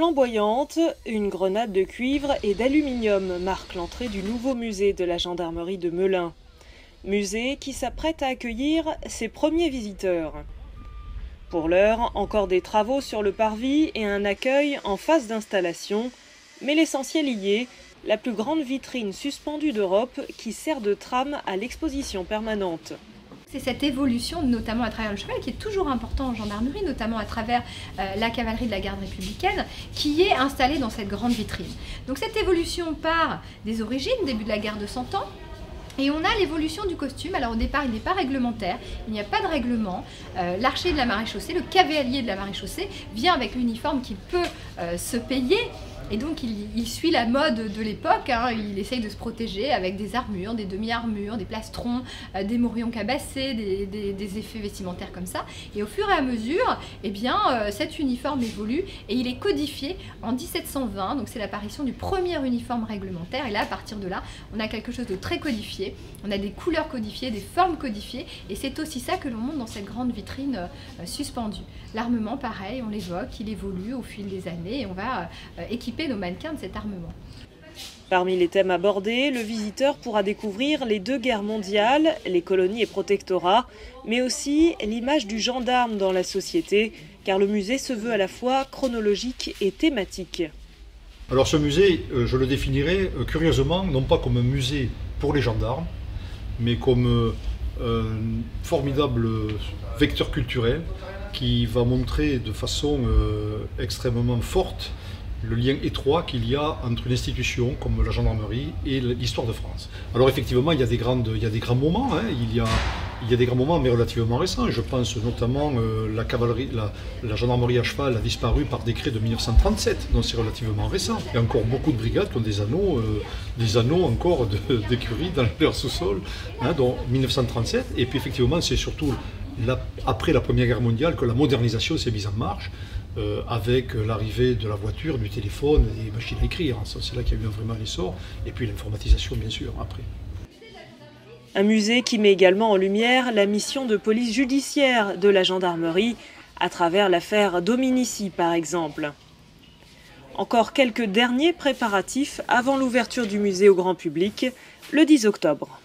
flamboyante, une grenade de cuivre et d'aluminium marque l'entrée du nouveau musée de la gendarmerie de Melun. Musée qui s'apprête à accueillir ses premiers visiteurs. Pour l'heure, encore des travaux sur le parvis et un accueil en phase d'installation, mais l'essentiel y est, la plus grande vitrine suspendue d'Europe qui sert de trame à l'exposition permanente. C'est cette évolution, notamment à travers le cheval, qui est toujours important en gendarmerie, notamment à travers la cavalerie de la garde républicaine, qui est installée dans cette grande vitrine. Donc cette évolution part des origines, début de la guerre de 100 ans, et on a l'évolution du costume. Alors au départ, il n'est pas réglementaire, il n'y a pas de règlement. L'archer de la maréchaussée, le cavalier de la maréchaussée, vient avec l'uniforme qu'il peut se payer. Et donc il suit la mode de l'époque, hein. Il essaye de se protéger avec des armures, des demi-armures, des plastrons, des morions cabassés, des effets vestimentaires comme ça. Et au fur et à mesure, eh bien, cet uniforme évolue et il est codifié en 1720, donc c'est l'apparition du premier uniforme réglementaire. Et là, à partir de là, on a quelque chose de très codifié, on a des couleurs codifiées, des formes codifiées, et c'est aussi ça que l'on montre dans cette grande vitrine suspendue. L'armement, pareil, on l'évoque, il évolue au fil des années et on va équiper nos mannequins de cet armement. Parmi les thèmes abordés, le visiteur pourra découvrir les deux guerres mondiales, les colonies et protectorats, mais aussi l'image du gendarme dans la société, car le musée se veut à la fois chronologique et thématique. Alors ce musée, je le définirais curieusement, non pas comme un musée pour les gendarmes, mais comme un formidable vecteur culturel qui va montrer de façon extrêmement forte le lien étroit qu'il y a entre une institution comme la gendarmerie et l'histoire de France. Alors effectivement, il y a des grands moments, hein. Il y a des grands moments, mais relativement récents. Je pense notamment la gendarmerie à cheval a disparu par décret de 1937, donc c'est relativement récent. Il y a encore beaucoup de brigades qui ont des anneaux encore d'écurie dans leur sous-sol, hein, donc 1937. Et puis effectivement, c'est surtout après la Première Guerre mondiale que la modernisation s'est mise en marche, avec l'arrivée de la voiture, du téléphone, des machines à écrire. C'est là qu'il y a eu vraiment l'essor, et puis l'informatisation bien sûr après. Un musée qui met également en lumière la mission de police judiciaire de la gendarmerie, à travers l'affaire Dominici par exemple. Encore quelques derniers préparatifs avant l'ouverture du musée au grand public, le 10 octobre.